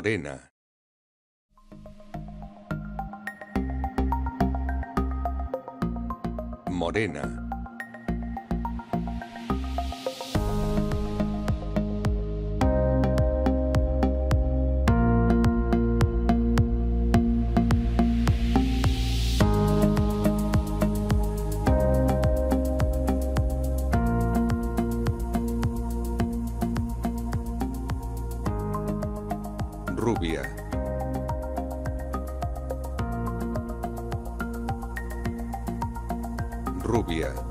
Morena. Morena. Rubia. Rubia.